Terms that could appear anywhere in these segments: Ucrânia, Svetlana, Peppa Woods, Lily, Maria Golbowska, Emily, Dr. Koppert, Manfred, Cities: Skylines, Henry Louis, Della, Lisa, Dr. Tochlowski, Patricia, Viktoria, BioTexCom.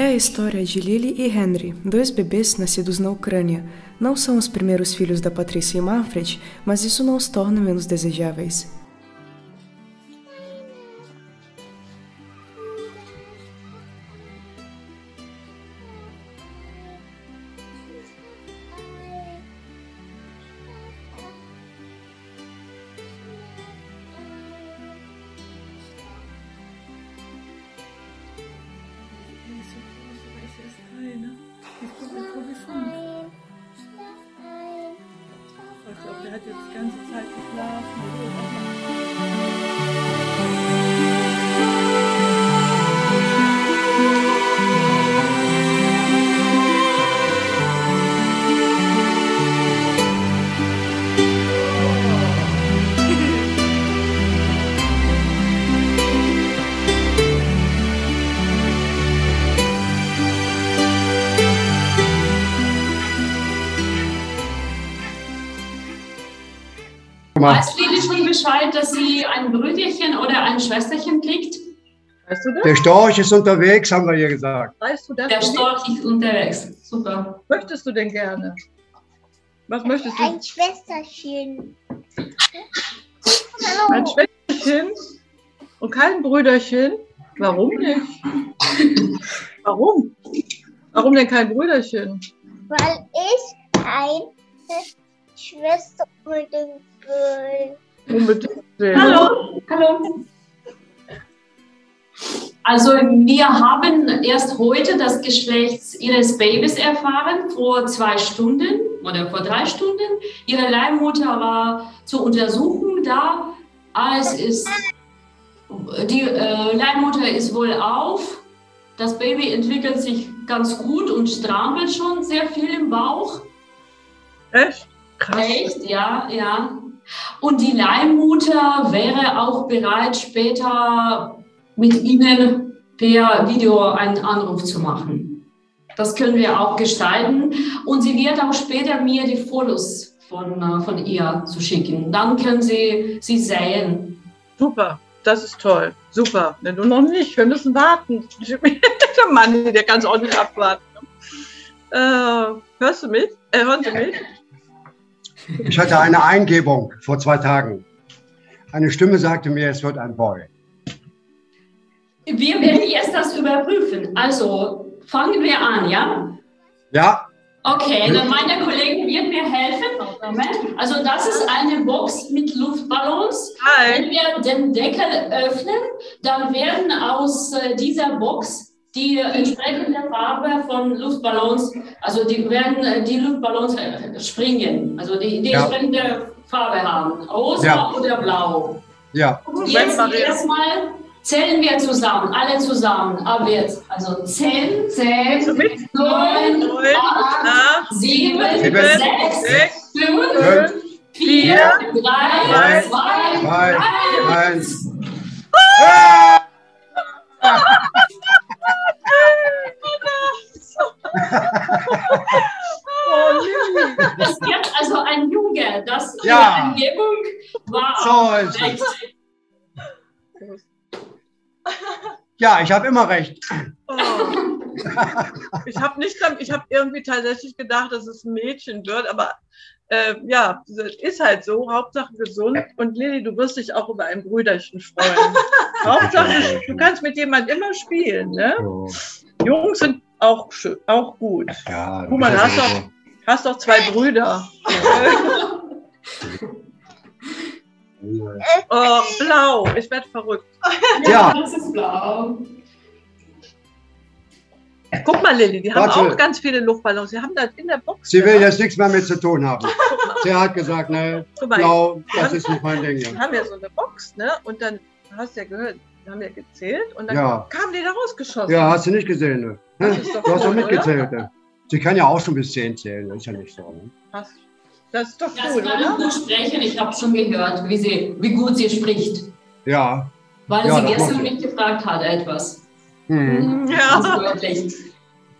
É a história de Lily e Henry, dois bebês nascidos na Ucrânia. Não são os primeiros filhos da Patricia e Manfred, mas isso não os torna menos desejáveis. Ich glaube, der hat jetzt die ganze Zeit Weiß Lily schon Bescheid, dass sie ein Brüderchen oder ein Schwesterchen kriegt? Weißt du das? Der Storch ist unterwegs, haben wir ihr gesagt. Weißt du das? Der Storch ist unterwegs, super. Möchtest du denn gerne? Was möchtest du? Ein Schwesterchen. Ein Schwesterchen und kein Brüderchen? Warum nicht? Warum? Warum denn kein Brüderchen? Weil ich eine Schwester unbedingt will. Unbedingt sehen. Hallo, hallo. Also wir haben erst heute das Geschlecht ihres Babys erfahren, vor 2 Stunden oder vor 3 Stunden. Ihre Leihmutter war zur Untersuchung da. Die Leihmutter ist wohlauf. Das Baby entwickelt sich ganz gut und strampelt schon sehr viel im Bauch. Echt? Krass. Echt, ja, ja. Und die Leihmutter wäre auch bereit, später mit Ihnen per Video einen Anruf zu machen. Das können wir auch gestalten. Und sie wird auch später mir die Fotos von ihr zu schicken. Dann können Sie sie sehen. Super, das ist toll. Super. Wenn du noch nicht, wir müssen warten. Der Mann, der kann es auch nicht abwarten. Hörst du mich? Hören Sie mich? Ich hatte eine Eingebung vor 2 Tagen. Eine Stimme sagte mir, es wird ein Boy. Wir werden jetzt das überprüfen. Also fangen wir an, ja? Ja. Okay, dann meine Kollegin wird mir helfen. Also das ist eine Box mit Luftballons. Wenn wir den Deckel öffnen, dann werden aus dieser Box die entsprechende Farbe von Luftballons, also die werden die Luftballons springen, also die entsprechende Farbe haben, rosa oder blau. Ja. Jetzt erstmal zählen wir zusammen, alle zusammen, ab jetzt, also 10, 9, 8, 7, 6, 5, 4, 3, 2, 1. Es gibt also ein Junge, das ja. Die Umgebung war so ist recht. Ja, ich habe immer recht. Oh. Ich habe irgendwie tatsächlich gedacht, dass es ein Mädchen wird, aber ja, ist halt so, Hauptsache gesund. Und Lily, du wirst dich auch über ein Brüderchen freuen. Hauptsache, du kannst mit jemandem immer spielen, ne? Oh. Jungs sind auch schön, auch gut. Ja, guck mal, hast doch 2 Brüder. Oh, blau. Ich werde verrückt. Ja, das ist blau. Guck mal, Lily, die haben auch ganz viele Luftballons. Sie haben das in der Box. Sie will jetzt nichts mehr mit zu tun haben. Sie hat gesagt, ne, blau, das ist nicht mein Ding. Wir haben ja so eine Box, ne? Und dann hast du ja gehört, haben wir gezählt und dann kamen die da rausgeschossen. Ja, hast du nicht gesehen, ne? Das ist doch du hast doch mitgezählt, ne? Sie kann ja auch schon bis 10 zählen, das ist ja nicht so. Ne? Das ist doch gut, oder? Kann ich gut sprechen, ich habe schon gehört, wie gut sie spricht. Ja. Weil ja, sie gestern mich gefragt hat, etwas. Hm. Ja. Also wirklich.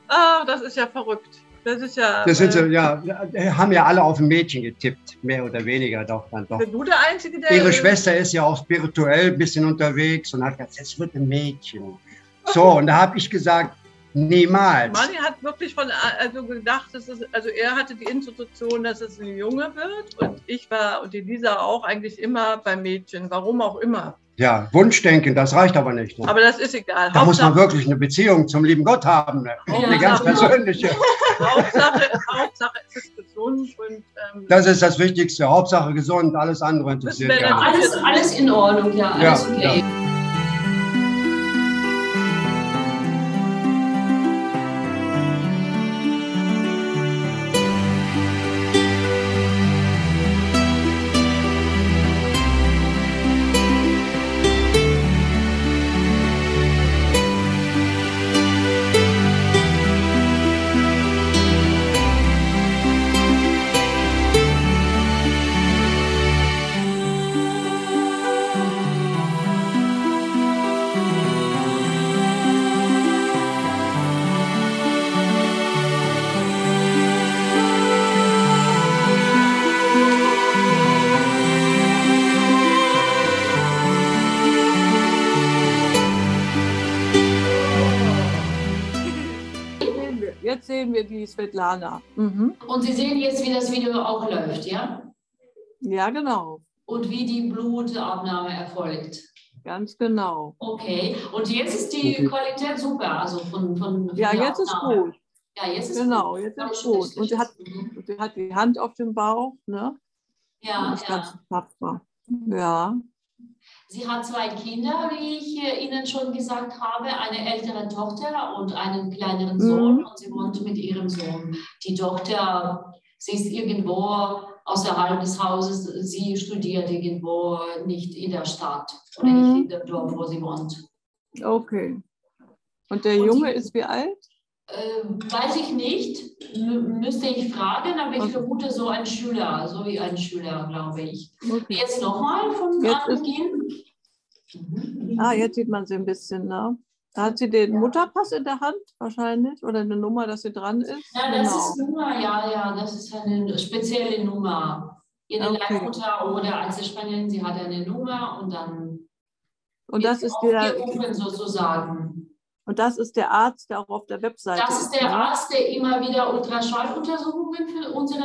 Ah, das ist ja verrückt. Das ist ja. Das sind so, ja, haben ja alle auf ein Mädchen getippt, mehr oder weniger doch dann doch. Bin du der Einzige, der ihre Schwester ist ja auch spirituell ein bisschen unterwegs und hat gesagt, es wird ein Mädchen. So, und da habe ich gesagt, Niemals. Manni hat wirklich von, also gedacht, dass es, also er hatte die Institution, dass es ein Junge wird, und ich war und die Lisa auch eigentlich immer beim Mädchen, warum auch immer. Ja, Wunschdenken, das reicht aber nicht. Ne? Aber das ist egal. Da Hauptsache, muss man wirklich eine Beziehung zum lieben Gott haben, ne? Ja, eine ganz persönliche. Hauptsache es ist gesund. Und, das ist das Wichtigste, Hauptsache gesund, alles andere interessiert. Ja, alles in Ordnung, ja, alles ja, okay. Ja. Jetzt sehen wir die Svetlana. Mhm. Und Sie sehen jetzt, wie das Video auch läuft, ja? Ja, genau. Und wie die Blutabnahme erfolgt. Ganz genau. Okay. Und jetzt ist die Qualität super, also von ja, jetzt ist gut. Ja, jetzt ist genau, gut. Jetzt ist gut. Schlecht. Und sie hat die Hand auf dem Bauch, ne? Ja, das ist ganz tapfer. Ja. Sie hat zwei Kinder, wie ich Ihnen schon gesagt habe, eine ältere Tochter und einen kleineren Sohn. Mhm. Und sie wohnt mit ihrem Sohn. Die Tochter, sie ist irgendwo außerhalb des Hauses. Sie studiert irgendwo, nicht in der Stadt oder nicht in dem Dorf, wo sie wohnt. Okay. Und der Junge ist wie alt? Weiß ich nicht. Müsste ich fragen, aber ich vermute so ein Schüler, so wie ein Schüler, glaube ich. Okay. Jetzt nochmal von gehen. Ah, jetzt sieht man sie ein bisschen, ne? Da hat sie den Mutterpass in der Hand wahrscheinlich oder eine Nummer, dass sie dran ist. Ja, das ist Nummer, ja, das ist eine spezielle Nummer. Ihre Leihmutter oder Einzelspannerin, sie hat eine Nummer und dann und das ist aufgerufen sozusagen. Und das ist der Arzt, der auch auf der Webseite ist. Das ist der Arzt, der immer wieder Ultraschalluntersuchungen für unsere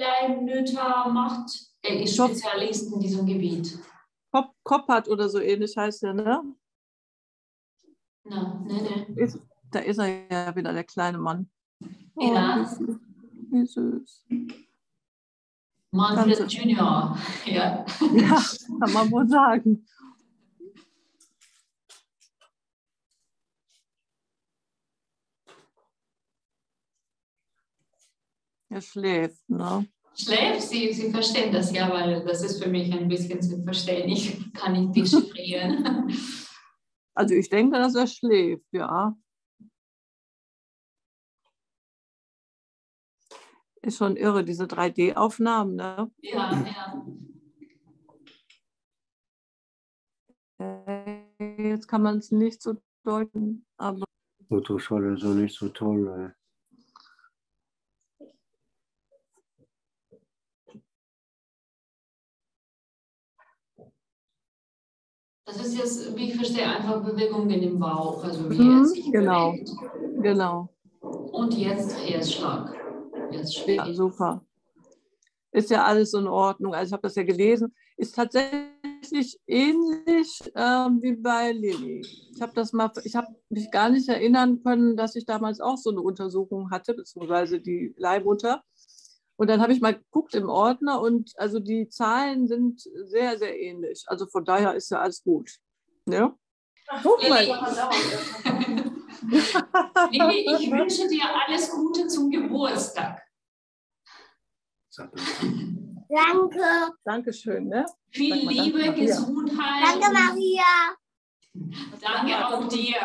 Leihmütter macht. Er ist Spezialist in diesem Gebiet. Koppert oder so ähnlich heißt er, ne? Nein, nein, nein. Da ist er ja wieder, der kleine Mann. Oh, ja. Wie süß. Manfred Junior. Ja. Ja, kann man wohl sagen. Er schläft, ne? Schläft? Sie verstehen das ja, weil das ist für mich ein bisschen zu verstehen. Ich kann nicht dechiffrieren. Also ich denke, dass er schläft, ja. Ist schon irre, diese 3D-Aufnahmen, ne? Ja, ja. Jetzt kann man es nicht so deuten, aber... Ultraschall ist ja nicht so toll, ey. Das ist jetzt, wie ich verstehe, einfach Bewegungen im Bauch, also wie er sich bewegt. Genau. Und jetzt Herzschlag. Ja, super. Ist ja alles in Ordnung. Also ich habe das ja gelesen. Ist tatsächlich ähnlich wie bei Lily. Ich habe das mal, ich habe mich gar nicht erinnern können, dass ich damals auch so eine Untersuchung hatte, beziehungsweise die Leihmutter. Und dann habe ich mal geguckt im Ordner und also die Zahlen sind sehr, sehr ähnlich. Also von daher ist ja alles gut. Ja? Guck mal. Lili, ich wünsche dir alles Gute zum Geburtstag. Danke. Dankeschön. Ne? Viel Liebe, danke Gesundheit. Danke, Maria. Danke auch dir.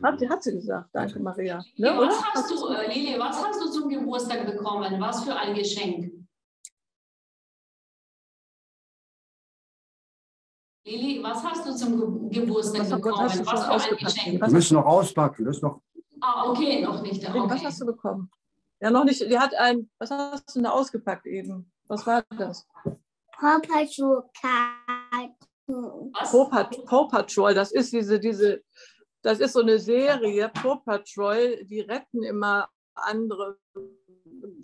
Hat sie gesagt, danke Maria. Ne, Lili, was hast du zum Geburtstag bekommen? Was für ein Geschenk? Lili, was hast du zum Geburtstag bekommen? Was für ein Geschenk? Wir müssen noch auspacken. Das ist noch... Ah, okay, noch nicht. Okay. Was hast du bekommen? Ja, noch nicht. Die hat ein... Was hast du denn ausgepackt eben? Was war das? Paw Patrol, das ist diese Das ist so eine Serie, Paw Patrol, die retten immer andere,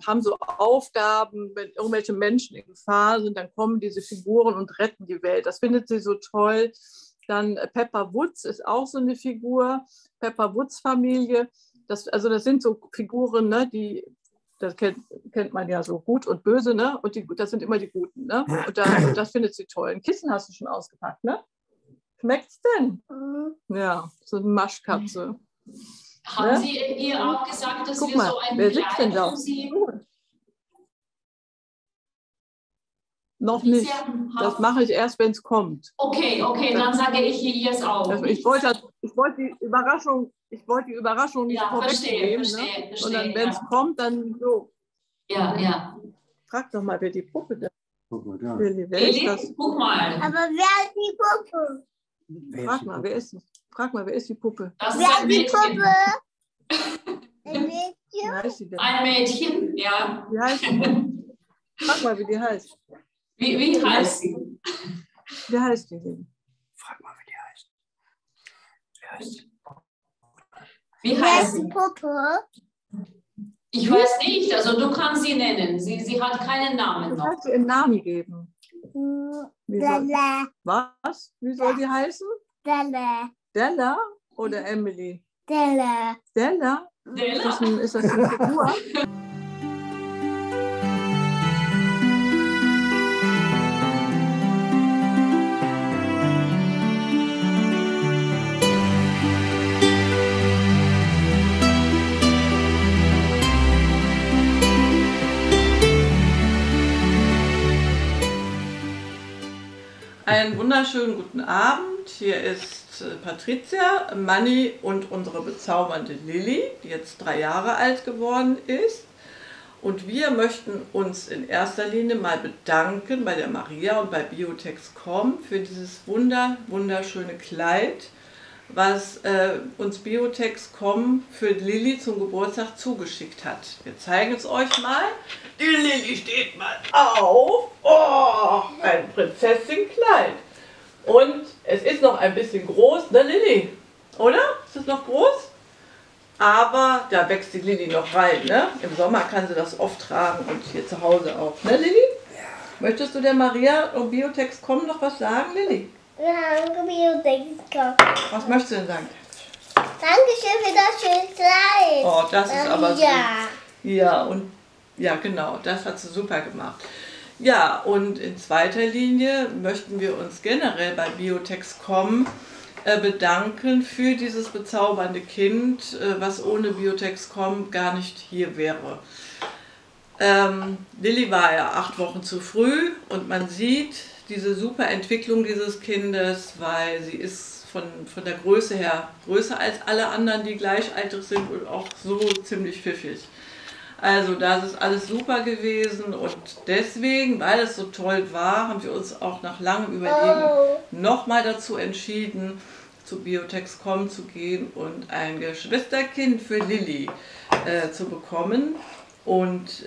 haben so Aufgaben, wenn irgendwelche Menschen in Gefahr sind, dann kommen diese Figuren und retten die Welt. Das findet sie so toll. Dann Peppa Woods ist auch so eine Figur, Peppa Woods Familie. Also das sind so Figuren, ne, die, das kennt man ja so, gut und böse, ne? Und die, das sind immer die Guten, ne? Und das findet sie toll. Ein Kissen hast du schon ausgepackt, ne? Schmeckt's denn? Ja, so eine Maschkatze. Haben ne? Sie ihr auch gesagt, dass wir mal, so einen Kleid Noch nicht. Das mache ich erst, wenn es kommt. Okay, okay, dann sage ich ihr es auch. Also ich wollte die Überraschung nicht vorwegnehmen. Ne? Und dann, wenn es kommt, dann so. Ja, ja. Frag doch mal, wer die Puppe da ist. Guck mal, da. Lily, guck mal. Aber wer ist die Puppe? Frag mal, wer ist die Puppe? Das ist ein Mädchen. Ein Mädchen? Ein Mädchen, ja. Wie heißt die? Frag mal, wie die heißt. Wie heißt sie? Wie heißt die? Frag mal, wie die heißt. Wie heißt die Puppe? Ich weiß nicht, also du kannst sie nennen. Sie hat keinen Namen noch. Du kannst ihr einen Namen geben. Della. Was? Wie soll die heißen? Della. Della oder Emily? Della. Della? Della? Ist das eine Figur? Einen wunderschönen guten Abend. Hier ist Patricia, Manni und unsere bezaubernde Lily, die jetzt 3 Jahre alt geworden ist. Und wir möchten uns in erster Linie mal bedanken bei der Maria und bei BioTexCom für dieses wunderschöne Kleid, was uns BioTexCom für Lily zum Geburtstag zugeschickt hat. Wir zeigen es euch mal. Die Lily steht mal auf. Oh, ein Prinzessin-Kleid. Und es ist noch ein bisschen groß, ne Lily? Oder? Ist es noch groß? Aber da wächst die Lily noch rein, ne? Im Sommer kann sie das oft tragen und hier zu Hause auch, ne Lily? Ja. Möchtest du der Maria und BioTexCom noch was sagen, Lily? Wir haben BioTexCom. Was möchtest du denn sagen? Dankeschön für das schöne Kleid. Oh, das ist aber so. Ja, und ja, genau, das hat sie super gemacht. Ja, und in zweiter Linie möchten wir uns generell bei BioTexCom bedanken für dieses bezaubernde Kind, was ohne BioTexCom gar nicht hier wäre. Lily war ja 8 Wochen zu früh und man sieht diese super Entwicklung dieses Kindes, weil sie ist von der Größe her größer als alle anderen, die gleichaltrig sind und auch so ziemlich pfiffig. Also das ist alles super gewesen und deswegen, weil es so toll war, haben wir uns auch nach langem Überlegen nochmal dazu entschieden, zu BioTexCom zu gehen und ein Geschwisterkind für Lily zu bekommen. Und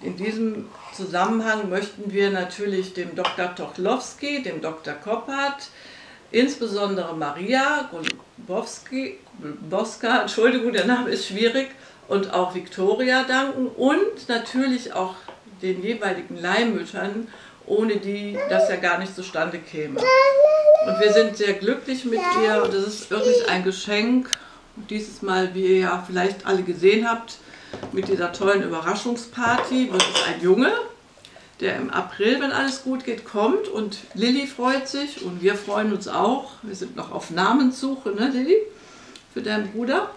in diesem Zusammenhang möchten wir natürlich dem Dr. Tochlowski, dem Dr. Koppert, insbesondere Maria Golbowska, Entschuldigung, der Name ist schwierig, und auch Viktoria danken und natürlich auch den jeweiligen Leihmüttern, ohne die das ja gar nicht zustande käme. Und wir sind sehr glücklich mit ihr und es ist wirklich ein Geschenk. Dieses Mal, wie ihr ja vielleicht alle gesehen habt, mit dieser tollen Überraschungsparty wird es ein Junge, der im April, wenn alles gut geht, kommt. Und Lily freut sich und wir freuen uns auch. Wir sind noch auf Namenssuche, ne Lily? Für deinen Bruder?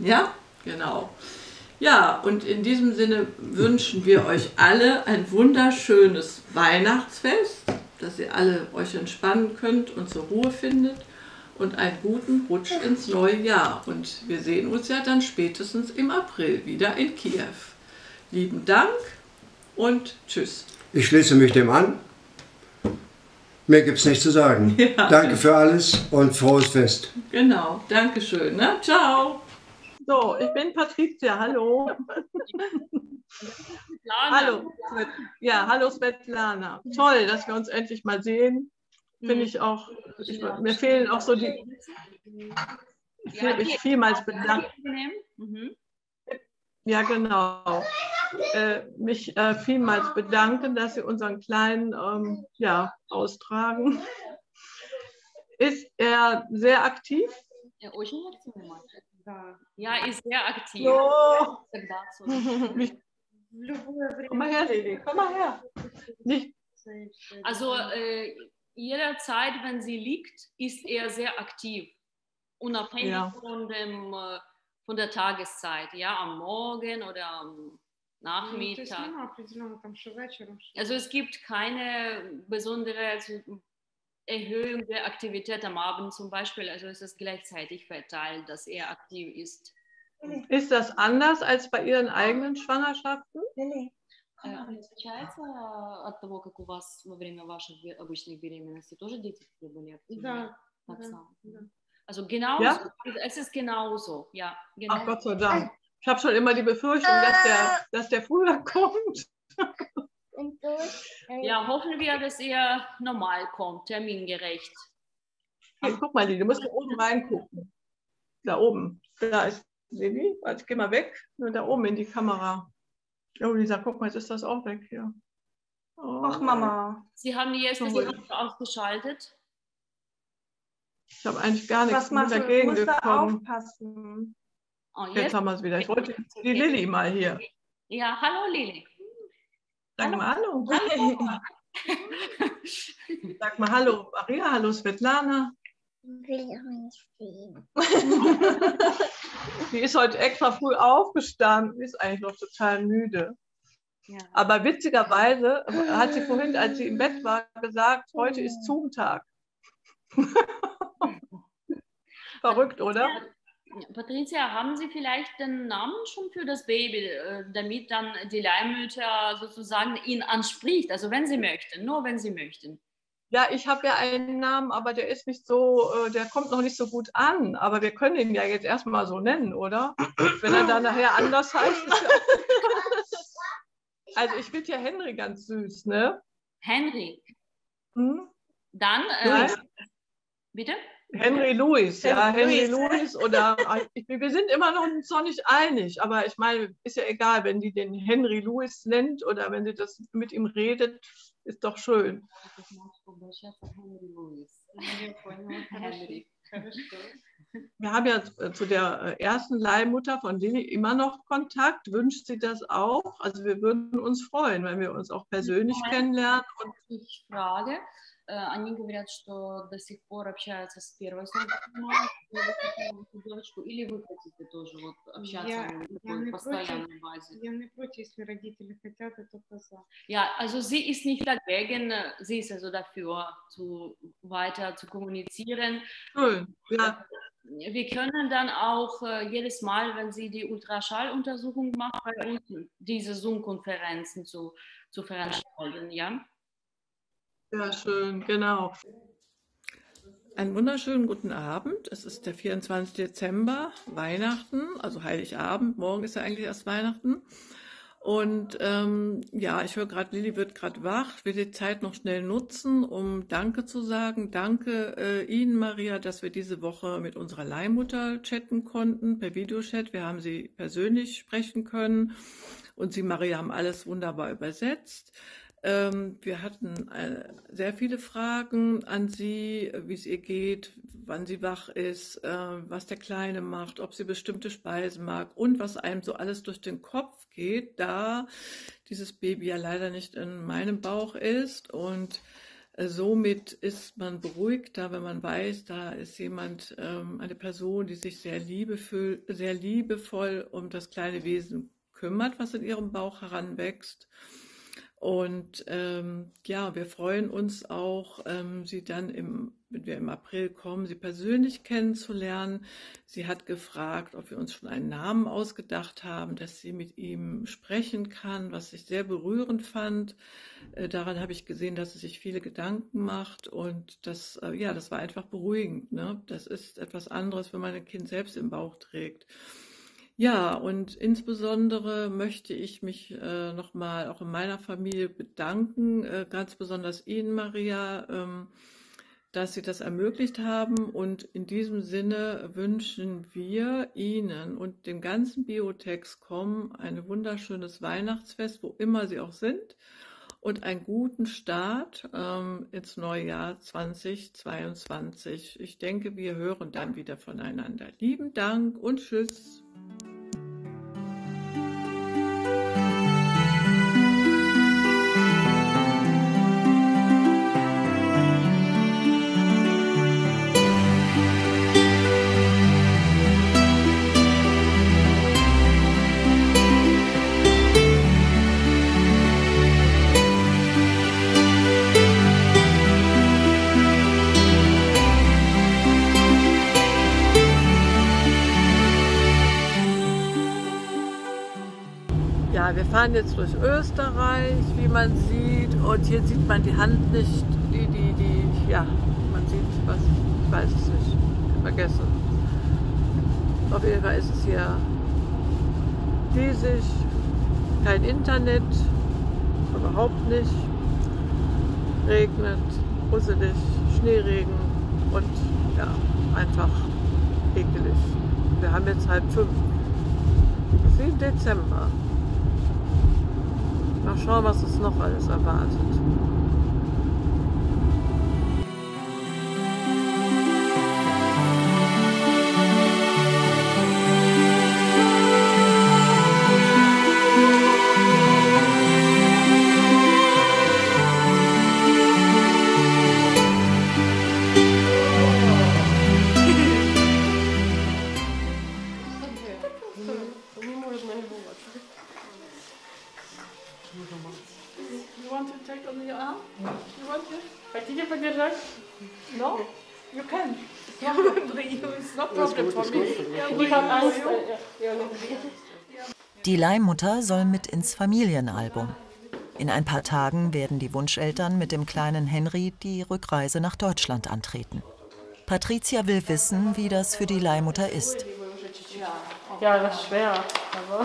Ja? Genau. Ja, und in diesem Sinne wünschen wir euch alle ein wunderschönes Weihnachtsfest, dass ihr alle euch entspannen könnt und zur Ruhe findet und einen guten Rutsch ins neue Jahr. Und wir sehen uns ja dann spätestens im April wieder in Kiew. Lieben Dank und tschüss. Ich schließe mich dem an. Mehr gibt es nicht zu sagen. Ja. Danke für alles und frohes Fest. Genau, Dankeschön. Ne? Ciao. So, ich bin Patricia, hallo. Hallo. Ja, hallo Svetlana. Toll, dass wir uns endlich mal sehen. Finde ich auch, mir fehlen auch so die, Ich will mich vielmals bedanken. Ja, genau. Mich vielmals bedanken, dass Sie unseren Kleinen austragen. Ist er sehr aktiv? Ja, ist sehr aktiv. Oh. Komm mal her, Lily, komm mal her. Nicht. Also jederzeit, wenn sie liegt, ist er sehr aktiv. Unabhängig von der Tageszeit, ja, am Morgen oder am Nachmittag. Also es gibt keine besondere Erhöhung der Aktivität am Abend zum Beispiel. Also es ist gleichzeitig verteilt, dass er aktiv ist. Ist das anders als bei Ihren eigenen Schwangerschaften? Отличается от того, как у вас во время ваших обычных беременностей тоже дети были активны? Да. Так само. Also genauso, es ist genauso, ja. Genau. Ach Gott sei Dank. Ich habe schon immer die Befürchtung, dass der früher kommt. Ja, hoffen wir, dass er normal kommt, termingerecht. Hey, guck mal, du musst da oben reingucken. Da oben. Da ist Lily. Also geh mal weg. Nur da oben in die Kamera. Oh, Lisa, guck mal, jetzt ist das auch weg hier. Oh. Ach, Mama. Sie haben die jetzt ausgeschaltet. Ich habe eigentlich gar nichts mehr dagegen gekommen. Oh, jetzt haben wir es wieder. Ich wollte die Lilly mal hier. Ja, hallo Lilly. Sag mal hallo. Sag mal hallo Maria, hallo Svetlana. Will auch nicht sehen. Die ist heute extra früh aufgestanden, ist eigentlich noch total müde. Ja. Aber witzigerweise hat sie vorhin, als sie im Bett war, gesagt, heute ist Zoom-Tag. Verrückt, oder? Patricia, haben Sie vielleicht den Namen schon für das Baby, damit dann die Leihmütter sozusagen ihn anspricht, also wenn sie möchten, nur wenn sie möchten? Ja, ich habe ja einen Namen, aber der ist nicht so, der kommt noch nicht so gut an. Aber wir können ihn ja jetzt erstmal so nennen, oder? Wenn er dann nachher anders heißt. Also ich finde ja Henry ganz süß, ne? Henry. Hm? Dann, bitte? Henry Louis, ja, Henry Louis. Oder wir sind immer noch uns noch nicht einig, aber ich meine, ist ja egal, wenn die den Henry Louis nennt oder wenn sie das mit ihm redet. Ist doch schön. Wir haben ja zu der ersten Leihmutter von Lily immer noch Kontakt. Wünscht sie das auch? Also wir würden uns freuen, wenn wir uns auch persönlich kennenlernen. Und ich frage, они говорят, что до сих пор общаются с первой девочку, или вы хотите тоже вот общаться постоянно на базе? Я не против, если родители хотят, это просто. Ja, also sie ist nicht dagegen, sie ist also dafür, weiter zu kommunizieren. Ja. Wir können dann auch jedes Mal, wenn sie die Ultraschalluntersuchung macht, bei uns diese Zoom-Konferenzen zu veranstalten, ja? Sehr schön, genau. Einen wunderschönen guten Abend. Es ist der 24. Dezember, Weihnachten, also Heiligabend. Morgen ist ja eigentlich erst Weihnachten. Und ich höre gerade, Lilly wird gerade wach, will die Zeit noch schnell nutzen, um Danke zu sagen. Danke Ihnen, Maria, dass wir diese Woche mit unserer Leihmutter chatten konnten, per Videochat. Wir haben sie persönlich sprechen können und Sie, Maria, haben alles wunderbar übersetzt. Wir hatten sehr viele Fragen an Sie, wie es ihr geht, wann sie wach ist, was der Kleine macht, ob sie bestimmte Speisen mag und was einem so alles durch den Kopf geht, da dieses Baby ja leider nicht in meinem Bauch ist. Und somit ist man beruhigter, wenn man weiß, da ist jemand, eine Person, die sich sehr liebevoll um das kleine Wesen kümmert, was in ihrem Bauch heranwächst. Und wir freuen uns auch, Sie dann, wenn wir im April kommen, Sie persönlich kennenzulernen. Sie hat gefragt, ob wir uns schon einen Namen ausgedacht haben, dass sie mit ihm sprechen kann, was ich sehr berührend fand. Daran habe ich gesehen, dass sie sich viele Gedanken macht und das war einfach beruhigend, ne? Das ist etwas anderes, wenn man ein Kind selbst im Bauch trägt. Ja, und insbesondere möchte ich mich nochmal auch in meiner Familie bedanken, ganz besonders Ihnen, Maria, dass Sie das ermöglicht haben. Und in diesem Sinne wünschen wir Ihnen und dem ganzen BioTexCom ein wunderschönes Weihnachtsfest, wo immer Sie auch sind, und einen guten Start ins neue Jahr 2022. Ich denke, wir hören dann wieder voneinander. Lieben Dank und tschüss. Wir fahren jetzt durch Österreich, wie man sieht, und hier sieht man die Hand nicht, ja, man sieht was, ich weiß es nicht, vergessen. Auf jeden Fall ist es hier riesig, kein Internet, überhaupt nicht, regnet, russelig, Schneeregen und ja, einfach ekelig. Wir haben jetzt 4:30, es ist im Dezember. Mal schauen, was uns noch alles erwartet. Die Leihmutter soll mit ins Familienalbum. In ein paar Tagen werden die Wunscheltern mit dem kleinen Henry die Rückreise nach Deutschland antreten. Patricia will wissen, wie das für die Leihmutter ist. Ja, das ist schwer. Aber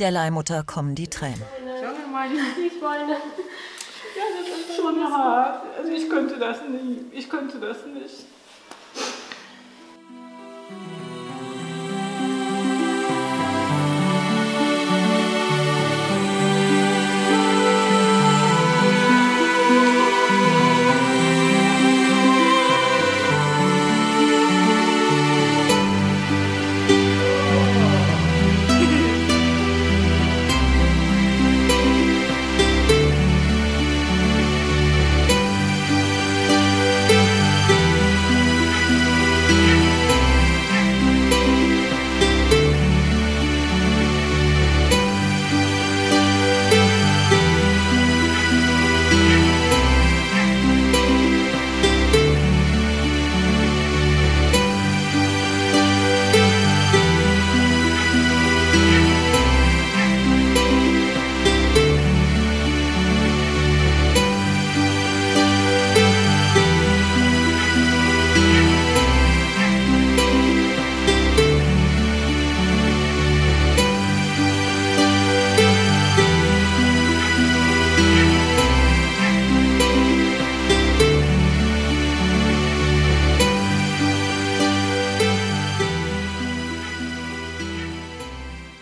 der Leihmutter kommen die Tränen. Schau mal, die Beine. Ja, das ist schon hart. Also ich könnte das nicht. Ich könnte das nicht.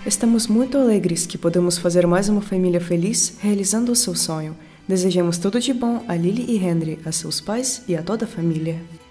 Estamos muito alegres que podemos fazer mais uma família feliz realizando o seu sonho. Desejamos tudo de bom a Lily e Henry, a seus pais e a toda a família.